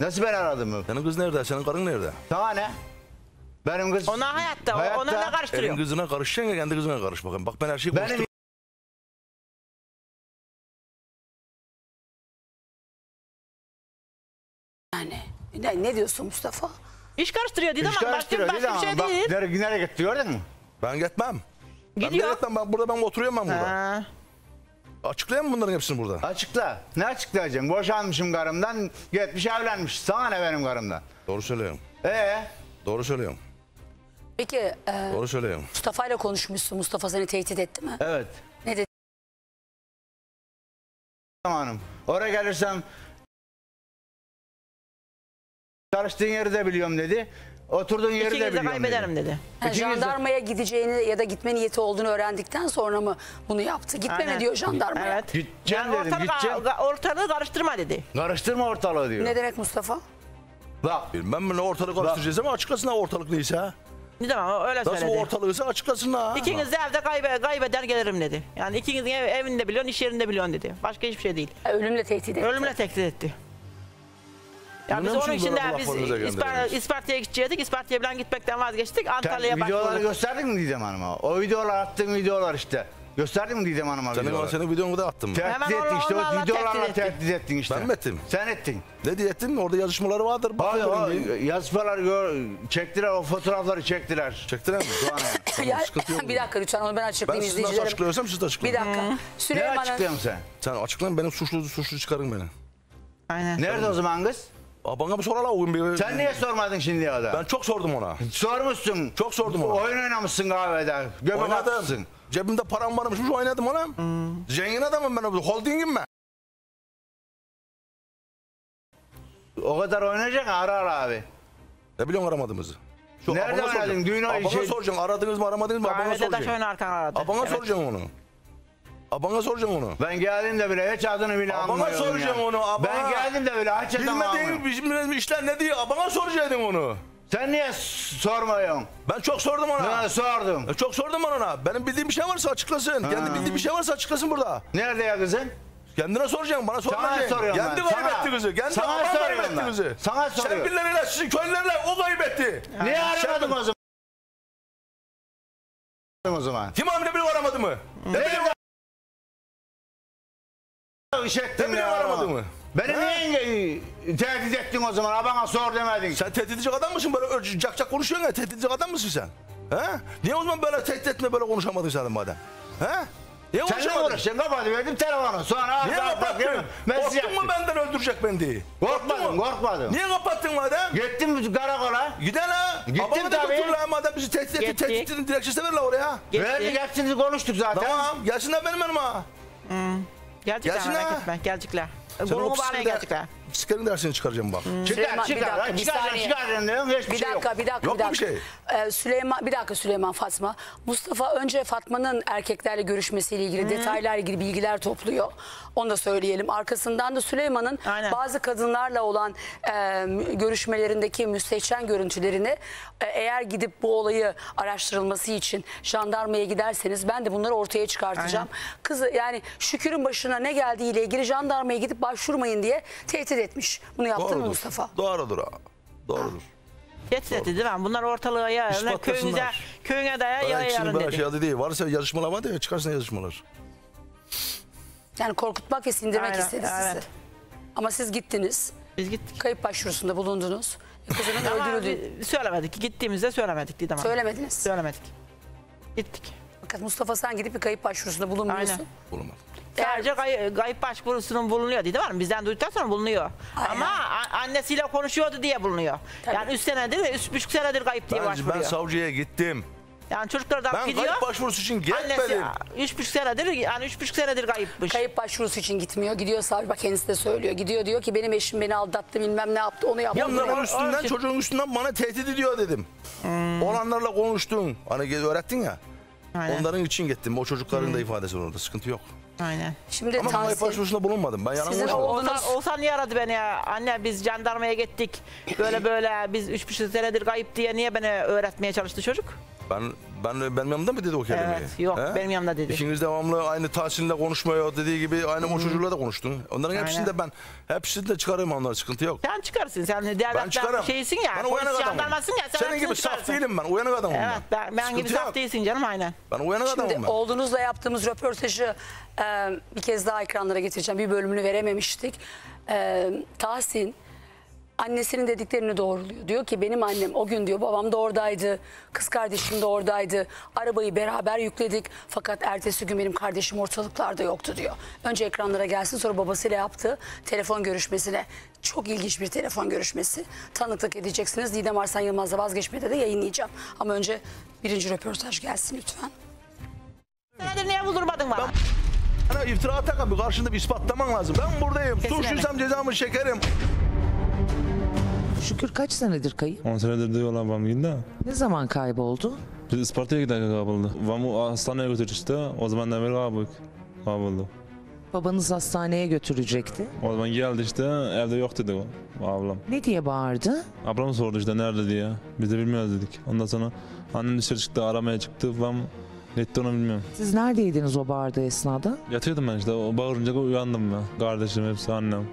Nasıl ben aradım? Senin kız nerede? Senin karın nerede? Sana ne? Benim kız... Ona hayatta, hayatta ona ne karıştırıyor? Benim kızına karışacaksın ya, kendi kızına karış bakayım. Bak ben her şeyi konuştum. Yani ne diyorsun Mustafa? İş karıştırıyor dedi ama başka bir şey bak, değil. Nereye gitti gördün mü? Ben gitmem. Gidiyor. Ben burada ben oturuyorum ben burada. Ha. Açıklayayım mı bunların hepsini burada? Açıkla. Ne açıklayacaksın? Boşanmışım karımdan, gitmiş evlenmiş. Sana ne benim karımdan? Doğru söylüyorum. Doğru söylüyorum. Peki doğru söylüyorum. Mustafa ile konuşmuşsun. Mustafa seni tehdit etti mi? Evet. Ne dedi? Hanım, oraya gelirsem çalıştığın yeri de biliyorum dedi. Oturduğun yeri de biliyorum kaybederim dedi. Yani jandarmaya gideceğini ya da gitme niyeti olduğunu öğrendikten sonra mı bunu yaptı? Gitme mi diyor jandarmaya? Evet. Gideceğim yani dedim, ortalığı karıştırma dedi. Karıştırma ortalığı diyor. Ne demek Mustafa? Bak. Bilmem ben ne ortalığı karıştıracağız ama açıklasın ha ortalık neyse. Ne demek öyle söyledi. Nasıl ortalığıysa açıklasın ha. İkiniz de evde kaybeder gelirim dedi. Yani ikiniz evinde biliyorsun, iş yerinde biliyorsun dedi. Başka hiçbir şey değil. Ölümle tehdit etti. Ölümle tehdit etti. Ya biz onun için de biz Isparta'ya gidecektik. Isparta'ya falan gitmekten vazgeçtik. Antalya'ya başladık. Videoları gösterdin mi Didem Hanım'a? O videolar attığım videolar işte. Gösterdin mi Didem Hanım'a videoları? Senin videonu da attım. Tehdit ettin işte. O videolarla tehdit ettin işte. Ben mi ettim? Sen ettin. Ne diye ettin? Orada yazışmaları vardır. Yazışmaları çektiler. O fotoğrafları çektiler. Çektiler mi? Bir dakika lütfen onu ben açıklayayım izleyicilerim. Ben siz açıklıyorsam siz de açıklayın. Bir dakika. Süleyman'ın... Ne açıklayayım sen? Sen açıklayın. Benim suçlu çıkarın beni. Aynen. Nerede o zaman kız? Bana bir sorarlar o gün bir... Sen niye sormadın şimdi ya da? Ben çok sordum ona. Sormuşsun. Çok sordum ona. Oyun oynamışsın kahvede. Göbek atmışsın. Cebimde param varmış oynadım ona. Hmm. Zengin adamım ben. Holdingim ben. O kadar oynayacak arar abi. Ne biliyorsun aramadığımızı? Nerede aradın? Düğün ayı için. Bana soracaksın aradınız mı aramadınız mı? Bana soracaksın. Bana soracaksın onu. Abana soracağım onu. Ben geldim de bile hiç adını bile anlamıyorum. Abana soracağım yani. Onu. Abana. Ben geldim de bile hiç adını anlamıyorum. Bilmediğim işler ne diyor? Abana soracaktım onu. Sen niye sormuyorsun? Ben çok sordum ona. Ne sordum? Çok sordum ben ona. Benim bildiğim bir şey varsa açıklasın. Kendi bildiğim bir şey varsa açıklasın burada. Nerede ya kızın? Kendine soracaksın, bana sormayacaksın. Kendi kaybetti kızı. Kendi abana kaybetti kızı. Sana soruyorum. Sen birileriyle, sizin köylülerle o kaybetti. Niye aramadın o zaman? Kim hamile bile aramadı mı? Ne bile aramadı mı? Beni niye tehdit ettin o zaman? Abana sor demedin. Sen tehdit edecek adam mısın? Böyle cakcak konuşuyorsun ya. Tehdit edecek adam mısın sen? He? Niye o zaman böyle tehdit etme böyle konuşamadın sen madem? He? Niye sen ne uğraştın? Kapadı verdim telefonu. Sonra niye kapattın? Korktun mu benden öldürecek beni diye? Korkmadım. Niye kapattın madem? Gittim karakola. Giden ha. Gittim tabii. Abana madem bizi tehdit ettin. Tehdit ettin dilekçesi verle oraya. Verdi geçtiniz konuştuk zaten. Tamam. Gelsinler benim yanıma. Gelecekler merak etme, gelecekler. Burnumu bağlaya gelecekler. Psikolojinin dersini çıkaracağım bak. Bir dakika. Süleyman, Fatma. Mustafa önce Fatma'nın erkeklerle görüşmesiyle ilgili detaylarla ilgili bilgiler topluyor. Onu da söyleyelim. Arkasından da Süleyman'ın bazı kadınlarla olan görüşmelerindeki müstehcen görüntülerini eğer gidip bu olayı araştırılması için jandarmaya giderseniz ben de bunları ortaya çıkartacağım. Kızı yani Şükür'ün başına ne geldiğiyle ilgili jandarmaya gidip başvurmayın diye tehdit etmiş. Bunu yaptın mı Mustafa? Doğrudur abi. Doğrudur. Tehdit dedi ben. Bunlar ortalığa ya köyüne daya yarın dedi. Şey adı değil. Varsa yarışmalar var diye çıkarsın yarışmalar. Yani korkutmak ve sindirmek istedi sizi. Ama siz gittiniz. Biz gittik. Kayıp başvurusunda bulundunuz. Kızının öldürüldü. Söylemedik. Gittiğimizde söylemedik dedi ama. Söylemediniz. Söylemedik. Gittik. Fakat Mustafa sen gidip bir kayıp başvurusunda bulunmuyorsun. Bulunmadım. Sadece kayıp başvurusunun bulunuyor dedi var mı? Bizden duyduktan sonra bulunuyor. Ama annesiyle konuşuyordu diye bulunuyor. Tabii. Yani 3 senedir ve 3,5 senedir kayıp diye başvuruyor. Ben savcıya gittim. Yani çocuklardan gidiyor. Ben kayıp başvurusu için gitmedim. 3,5 senedir, yani 3,5 senedir kayıpmış. Kayıp başvurusu için gitmiyor. Gidiyor savcı bak kendisi de söylüyor. Gidiyor diyor ki benim eşim beni aldattı bilmem ne yaptı onu yaptı. Onların üstünden çocuğun üstünden bana tehdit ediyor dedim. Olanlarla konuştun. Hani öğrettin ya. Onların için gittim. O çocukların da ifadesi orada. Sıkıntı yok. Şimdi ama kayıp başvurusunda bulunmadım. Ben yalan konuşmadım. Oğuzhan niye aradı beni ya? Anne biz jandarmaya gittik. Böyle biz 3,5 senedir kayıp diye niye beni öğretmeye çalıştı çocuk? Ben yanımda mı dedi o kelimeyi? Evet, yok he? Benim yanımda dedi. İkiniz devamlı aynı Tahsin'le konuşmuyor dediği gibi aynı o çocukla da konuştun. Onların hepsini de ben, hepsini de çıkarayım onlara, sıkıntı yok. Sen çıkarsın, sen devletten şeysin ya. Ben uyanık adamım. Ya, sen senin gibi saf değilim ben, uyanık adamım evet, ben gibi saf değilsin canım aynen. Ben uyanık adamım ben. Şimdi oğlunuzla yaptığımız röportajı bir kez daha ekranlara getireceğim. Bir bölümünü verememiştik. Tahsin annesinin dediklerini doğruluyor. Diyor ki benim annem o gün diyor babam da oradaydı, kız kardeşim de oradaydı. Arabayı beraber yükledik fakat ertesi gün benim kardeşim ortalıklarda yoktu diyor. Önce ekranlara gelsin, sonra babasıyla yaptığı telefon görüşmesine. Çok ilginç bir telefon görüşmesi. Tanıklık edeceksiniz. Didem Arslan Yılmaz'la Vazgeçme'de de yayınlayacağım. Ama önce birinci röportaj gelsin lütfen. Sen de niye buldurmadın bana? Bana iftira atak abi, karşında bir ispatlaman lazım. Ben buradayım. Suçluysam cezamı çekerim. Şükür kaç senedir kayıp? 10 senedir diyor olan Van günde. Ne zaman kayboldu? Biz Isparta'ya giderken kayboldu. Van'ı hastaneye götürdü işte. O zaman da beri kayboldu. Babanız hastaneye götürecekti. O zaman geldi işte, evde yok dedi o ablam. Ne diye bağırdı? Ablam sordu işte nerede diye. Biz de bilmiyoruz dedik. Ondan sonra annem dışarı çıktı, aramaya çıktı. Van netti onu bilmiyorum. Siz neredeydiniz o bağırdığı esnada? Yatıyordum ben işte. O bağırınca uyandım ben. Kardeşim hepsi annem.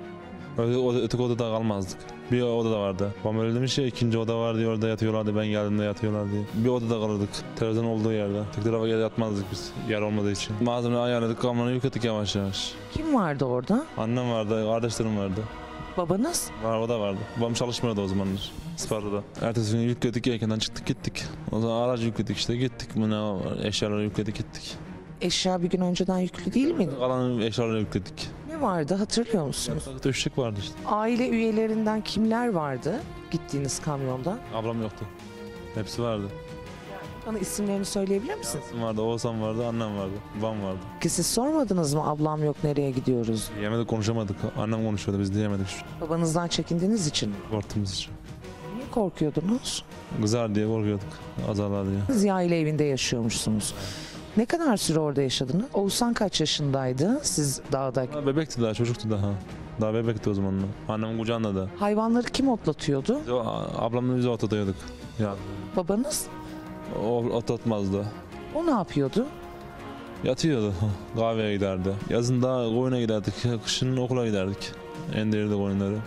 Öteki odada kalmazdık. Bir oda da vardı. Babam öyle demiş ya, ikinci oda vardı, orada yatıyorlardı, ben geldiğimde yatıyorlardı. Bir odada kalırdık, televizyon olduğu yerde. Tek tarafa yatmazdık biz, yer olmadığı için. Malzemeyi ayarladık, kamyonu yükledik yavaş yavaş. Kim vardı orada? Annem vardı, kardeşlerim vardı. Babanız? O da vardı. Babam çalışmıyordu o zamanlar, Isparta'da. Ertesi gün yükledik, erkenden çıktık gittik. O zaman aracı yükledik işte, gittik. Eşyaları yükledik gittik. Eşya bir gün önceden yüklü değil miydi? Kalan eşyaları yükledik. Ne vardı hatırlıyor musunuz? Döşlük vardı işte. Aile üyelerinden kimler vardı gittiğiniz kamyonda? Ablam yoktu. Hepsi vardı. Bana isimlerini söyleyebilir misin? Yasin vardı, Oğuzhan vardı, annem vardı, babam vardı. Ki siz sormadınız mı ablam yok nereye gidiyoruz? Yemedik, konuşamadık. Annem konuşuyordu, biz diyemedik. Babanızdan çekindiğiniz için mi? Korktuğumuz için. Niye korkuyordunuz? Kızar diye korkuyorduk, azarlar diye. Siz aile evinde yaşıyormuşsunuz. Ne kadar süre orada yaşadınız? Oğuzhan kaç yaşındaydı? Siz dağda... Daha bebekti daha, çocuktu daha. Daha bebekti o zaman. Annemin kucağında da. Hayvanları kim otlatıyordu? Biz ablamla biz otlatıyorduk. Ya. Babanız? O otlatmazdı. O ne yapıyordu? Yatıyordu. Kahveye giderdi. Yazın daha koyuna giderdik. Kışın okula giderdik. Endirirdi koyunları.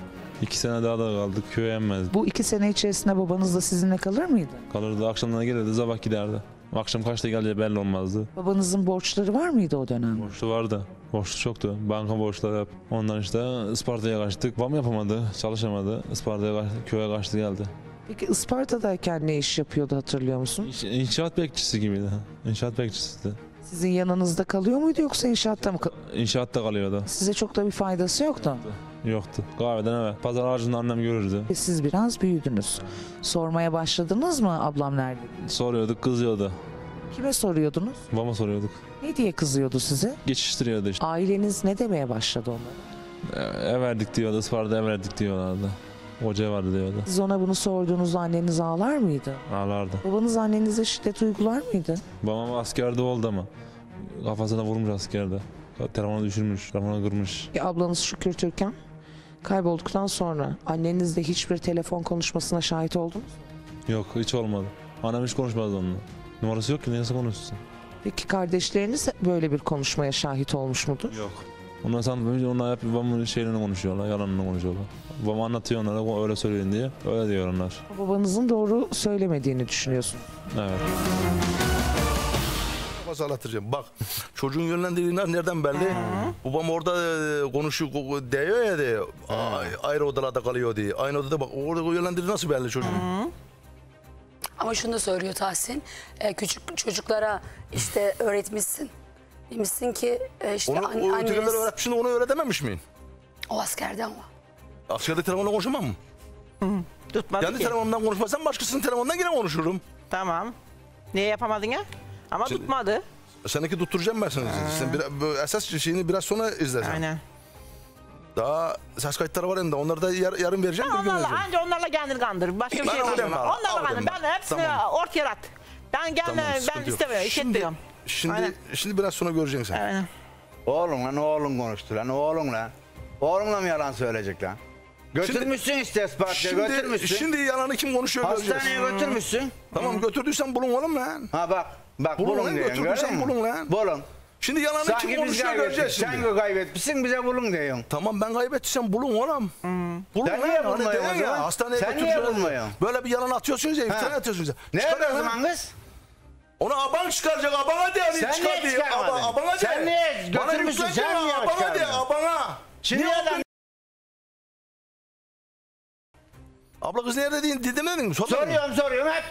2 sene daha da kaldık. Köye inmezdik. Bu 2 sene içerisinde babanız da sizinle kalır mıydı? Kalırdı. Akşamdan gelirdi, sabah giderdi. Akşam kaçta geleceği belli olmazdı. Babanızın borçları var mıydı o dönem? Borçlu vardı. Borçlu çoktu. Banka borçları hep. Ondan işte Isparta'ya kaçtık. Babam yapamadı, çalışamadı. Isparta'ya, köye kaçtı geldi. Peki Isparta'dayken ne iş yapıyordu hatırlıyor musun? İnşaat bekçisi gibiydi. İnşaat bekçisiydi. Sizin yanınızda kalıyor muydu yoksa inşaatta mı? İnşaatta kalıyordu. Size çok da bir faydası yoktu? Yoktu. Kahveden eve. Pazar ağacında annem görürdü. Siz biraz büyüdünüz. Sormaya başladınız mı ablam nerede? Soruyorduk, kızıyordu. Kime soruyordunuz? Babama soruyorduk. Ne diye kızıyordu size? Geçiştiriyordu işte. Aileniz ne demeye başladı onlara? Everdik diyordu, Isparta'da everdik diyorlardı. Hoca vardı diyordu. Siz ona bunu sorduğunuzda anneniz ağlar mıydı? Ağlardı. Babanız annenize şiddet uygular mıydı? Babam askerde oldu ama. Kafasına vurmuş askerde. Telefonu düşürmüş, telefonu kırmış. Ablanız Şükür Türkan kaybolduktan sonra annenizle hiçbir telefon konuşmasına şahit oldunuz mu? Yok, hiç olmadı. Annem hiç konuşmazdı onunla. Numarası yok ki, nasıl konuşsun? Peki kardeşleriniz böyle bir konuşmaya şahit olmuş mudur? Yok. Onlar sandım, onlar hep babamın şeylerini konuşuyorlar, yalanını konuşuyorlar. Babam anlatıyor onlara, öyle söyleyin diye, öyle diyor onlar. Babanızın doğru söylemediğini düşünüyorsun. Evet. Anlatacağım. Bak çocuğun yönlendirildiğinden nereden belli? Babam orada konuşuyor, değiyor ya diye. Ayrı odalarda kalıyor diye. Aynı odada bak orada yönlendirildiği nasıl belli çocuğun? Ama şunu da söylüyor Tahsin. Küçük çocuklara işte öğretmişsin. Demişsin ki işte anneniz... Öğretmişsin de onu öğretememiş miyim? O askerde ama. Askerde telefonla konuşamam mı? Tutmadı kendi telefonumdan konuşmasam başkasının telefonundan yine konuşurum. Tamam. Niye yapamadın ya? Ama şimdi, tutmadı. Seninki tutturacağım ben sana. Esas şeyini biraz sonra izleyeceğim. Aynen. Daha ses kayıtları var elimde. Onları da yarın vereceğim. Ha, onlarla kendini kandır. Başka bir şey yapamam. Onlarla kandır. Ben hepsini ortaya at. Ben gelme, ben istemiyorum. İşitmiyorum. Şimdi biraz sonra göreceksin sen. Aynen. Oğlum lan oğlum konuştu lan oğlum lan. Oğlumla mı yalan söyleyecek lan? Götürmüşsün şimdi, işte Isparta'ya götürmüşsün. Şimdi yalanı kim konuşuyor? Hastaneye götürmüşsün. Tamam, götürdüysen bulun oğlum lan. Ha bak bulun diyorsun. Götürdüysen bulun lan. Bulun. Şimdi yalanı sanki kim konuşuyor göreceğiz şimdi. Sen kaybetmişsin bize bulun diyorsun. Tamam, ben kaybettiysem bulun oğlum. Bulun lan. Sen niye bulmuyorsun? Böyle bir yalan atıyorsunuz ya, iftira atıyorsunuz ya. Ne yapıyorsun lan kız? Ona aban çıkaracak, abana diye çıkar diye. Sen niye çıkarmadın? Sen niye götürmüşsün? Sen niye abana diye, abana. Şimdi adam. Abla kız nerede deyin, dedemedin mi? Soruyorum hep.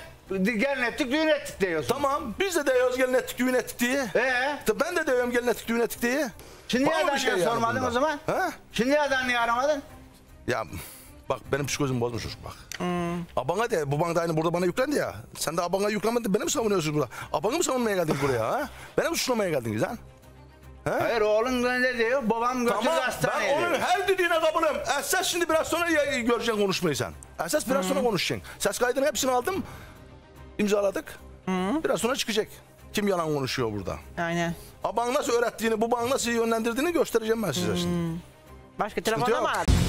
Gelin ettik, düğün ettik diyorsun. Tamam, biz de diyoruz gelin ettik, düğün ettik diye. Ben de diyorum gelin ettik, düğün ettik diye. Şimdi niye adam niye sormadın bundan o zaman? He? Şimdi niye adam niye aramadın? Ya bak, benim psikolojim bozmuş çocuk bak. Abana de, bu bankta aynı burada bana yüklendi ya. Sen de abana yüklenmedin, beni mi savunuyorsunuz burada? Abanı mı savunmaya geldin buraya ha? Beni mi suçlamaya geldiniz lan? He? Hayır, oğlum ne diyor? Babam götürdü hastaneye. Tamam, ben onun her dediğine kabulüm. Esas şimdi biraz sonra göreceksin konuşmayı sen. Esas biraz sonra konuşacaksın. Ses kaydını hepsini aldım. İmzaladık. Biraz sonra çıkacak. Kim yalan konuşuyor burada? Aynen. Aban nasıl öğrettiğini, bu babanı nasıl yönlendirdiğini göstereceğim ben size şimdi. Başka telefon var.